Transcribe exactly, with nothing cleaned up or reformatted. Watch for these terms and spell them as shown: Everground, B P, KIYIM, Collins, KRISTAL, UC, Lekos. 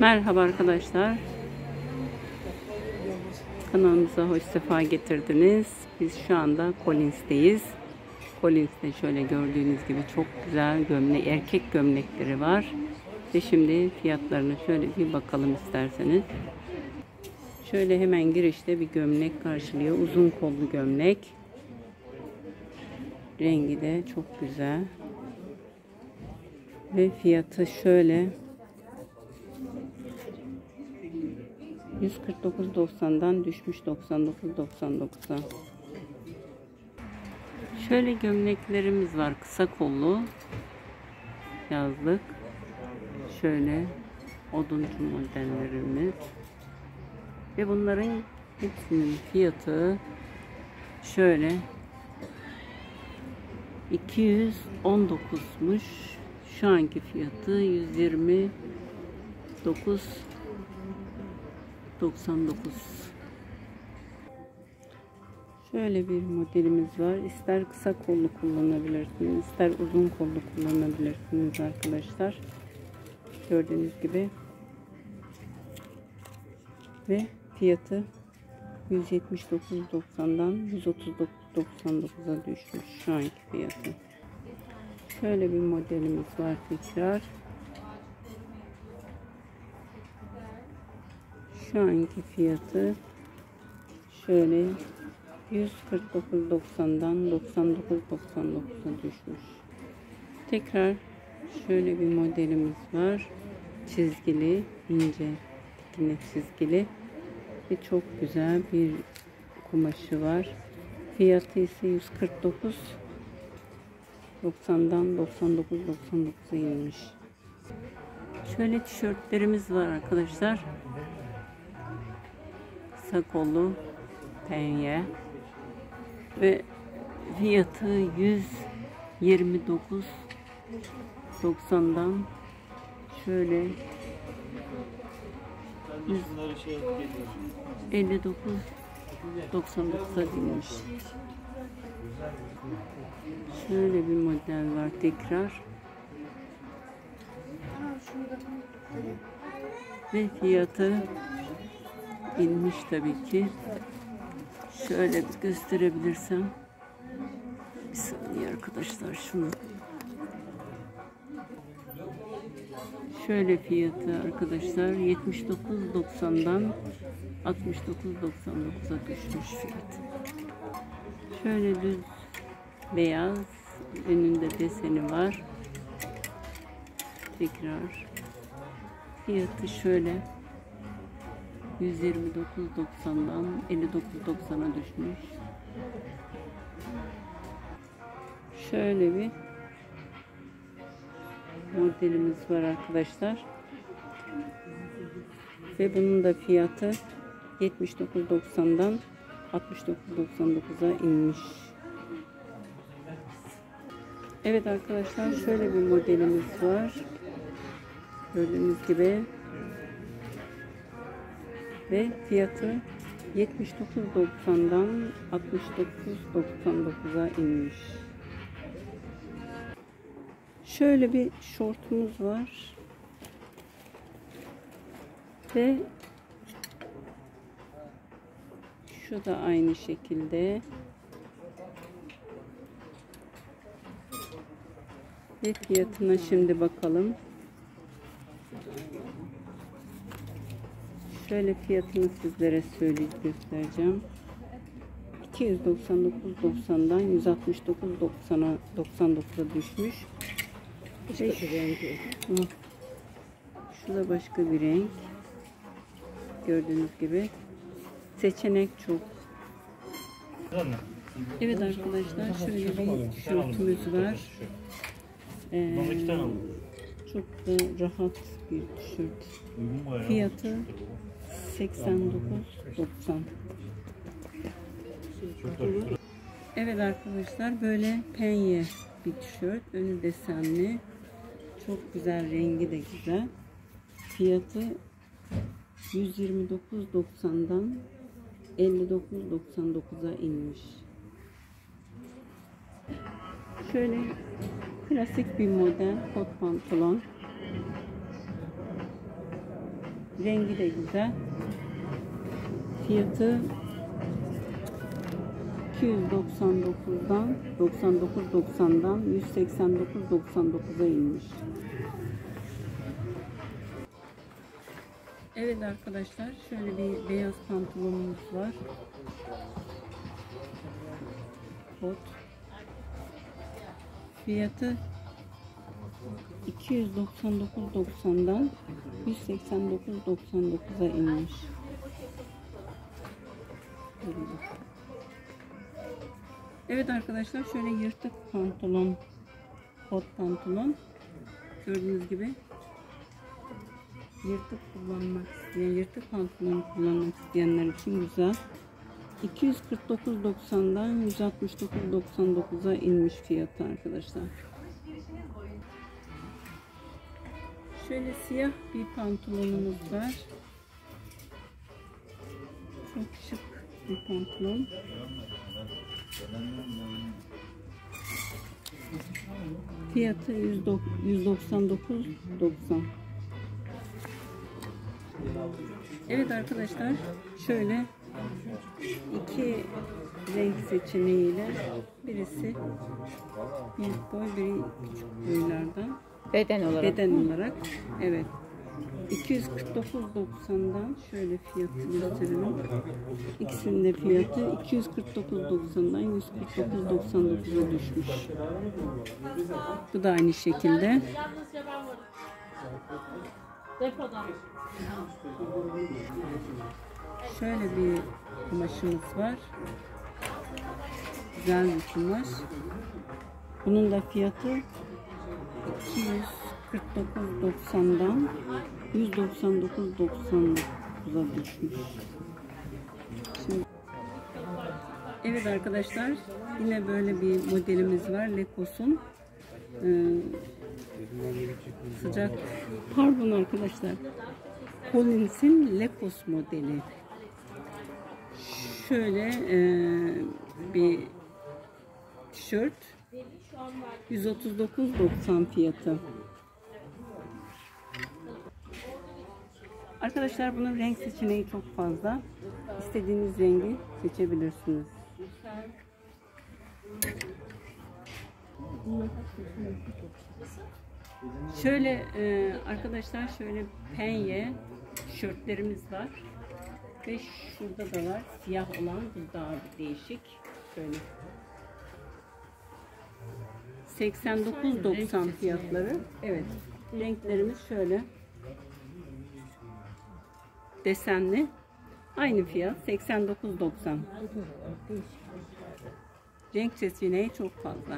Merhaba arkadaşlar, kanalımıza hoş sefa getirdiniz. Biz şu anda Collins'teyiz. Collins'te şöyle gördüğünüz gibi çok güzel gömlek, erkek gömlekleri var ve şimdi fiyatlarına şöyle bir bakalım isterseniz. Şöyle hemen girişte bir gömlek karşılıyor, uzun kollu gömlek, rengi de çok güzel ve fiyatı şöyle yüz kırk dokuz doksan'dan düşmüş doksan dokuz doksan dokuz'a. Şöyle gömleklerimiz var, kısa kollu yazlık, şöyle oduncu modellerimiz ve bunların hepsinin fiyatı şöyle iki yüz on dokuz'muş. Şu anki fiyatı yüz yirmi dokuz doksan dokuz. Şöyle bir modelimiz var. İster kısa kollu kullanabilirsiniz, ister uzun kollu kullanabilirsiniz arkadaşlar. Gördüğünüz gibi. Ve fiyatı yüz yetmiş dokuz doksan'dan yüz otuz dokuz doksan dokuz'a düşmüş şu anki fiyatı. Şöyle bir modelimiz var tekrar. Şu anki fiyatı şöyle yüz kırk dokuz doksan'dan doksan dokuz doksan dokuz'a düşmüş. Tekrar şöyle bir modelimiz var. Çizgili, ince, dikine çizgili ve çok güzel bir kumaşı var. Fiyatı ise yüz kırk dokuz doksan'dan doksan dokuz doksan dokuz'a inmiş. Şöyle tişörtlerimiz var arkadaşlar. Kısa kollu penye ve fiyatı yüz yirmi dokuz doksan'dan şöyle elli dokuz doksan dokuz'a inmiş. Şöyle bir model var tekrar ve fiyatı inmiş tabii ki. Şöyle bir gösterebilirsem, bir saniye arkadaşlar, şunu şöyle fiyatı arkadaşlar yetmiş dokuz doksan'dan altmış dokuz doksan dokuz'a düşmüş fiyatı. Şöyle düz beyaz, önünde deseni var tekrar. Fiyatı şöyle yüz yirmi dokuz doksan'dan elli dokuz doksana düşmüş. Şöyle bir modelimiz var arkadaşlar. Ve bunun da fiyatı yetmiş dokuz doksan'dan altmış dokuz doksan dokuz'a inmiş. Evet arkadaşlar, şöyle bir modelimiz var. Gördüğünüz gibi. Ve fiyatı yetmiş dokuz doksan'dan altmış dokuz doksan dokuz'a inmiş. Şöyle bir şortumuz var. Ve şu da aynı şekilde. Ve fiyatına şimdi bakalım. Şöyle fiyatını sizlere söyleyip göstereceğim. iki yüz doksan dokuz doksan'dan yüz altmış dokuz doksan'a düşmüş. Başka bir renk. Şu da başka bir renk. Gördüğünüz gibi seçenek çok. Evet arkadaşlar, şöyle bir tişörtümüz var. Ee, çok da rahat bir tişört. Fiyatı seksen dokuz doksan. Evet arkadaşlar, böyle penye bir tişört, önü desenli, çok güzel, rengi de güzel. Fiyatı yüz yirmi dokuz doksan'dan elli dokuz doksan dokuz'a inmiş. Şöyle klasik bir model kot pantolon. Rengi de güzel. Fiyatı iki yüz doksan dokuzdan doksan dokuz doksandan yüz seksen dokuz doksan dokuza inmiş. Evet arkadaşlar, şöyle bir beyaz pantolonumuz var. Kot. Fiyatı iki yüz doksan dokuz doksandan yüz seksen dokuz doksan dokuza inmiş. Evet arkadaşlar, şöyle yırtık pantolon, kot pantolon, gördüğünüz gibi yırtık kullanmak isteyen, yırtık pantolon kullanmak isteyenler için güzel. iki yüz kırk dokuz doksandan yüz altmış dokuz doksan dokuza inmiş fiyatı arkadaşlar. Şöyle siyah bir pantolonumuz var. Çok şık bir pantolon. Fiyatı yüz doksan dokuz doksan. Evet arkadaşlar, şöyle iki renk seçeneğiyle, birisi büyük boy, biri küçük boylardan beden olarak. Beden olarak. Evet. iki yüz kırk dokuz doksandan şöyle fiyatı gösterelim. İkisinin de fiyatı iki yüz kırk dokuz doksandan yüz kırk dokuz doksan dokuza düşmüş. Bu da aynı şekilde. Şöyle bir kumaşımız var. Güzel bir kumaş. Bunun da fiyatı iki yüz kırk dokuz doksandan yüz doksan dokuz doksan dokuza düşmüş. Şimdi... Evet arkadaşlar, yine böyle bir modelimiz var. Lekos'un ee, sıcak pardon arkadaşlar Collins'in Lekos modeli. Şöyle ee, bir tişört yüz otuz dokuz doksan fiyatı. Arkadaşlar, bunun renk seçeneği çok fazla. İstediğiniz rengi seçebilirsiniz. Şöyle e, arkadaşlar, şöyle penye tişörtlerimiz var. Ve şurada da var. Siyah olan, bu daha değişik. Şöyle. seksen dokuz doksan fiyatları. Evet. Renklerimiz şöyle. Desenli. Aynı fiyat. seksen dokuz doksan. Renk seçeneği çok fazla.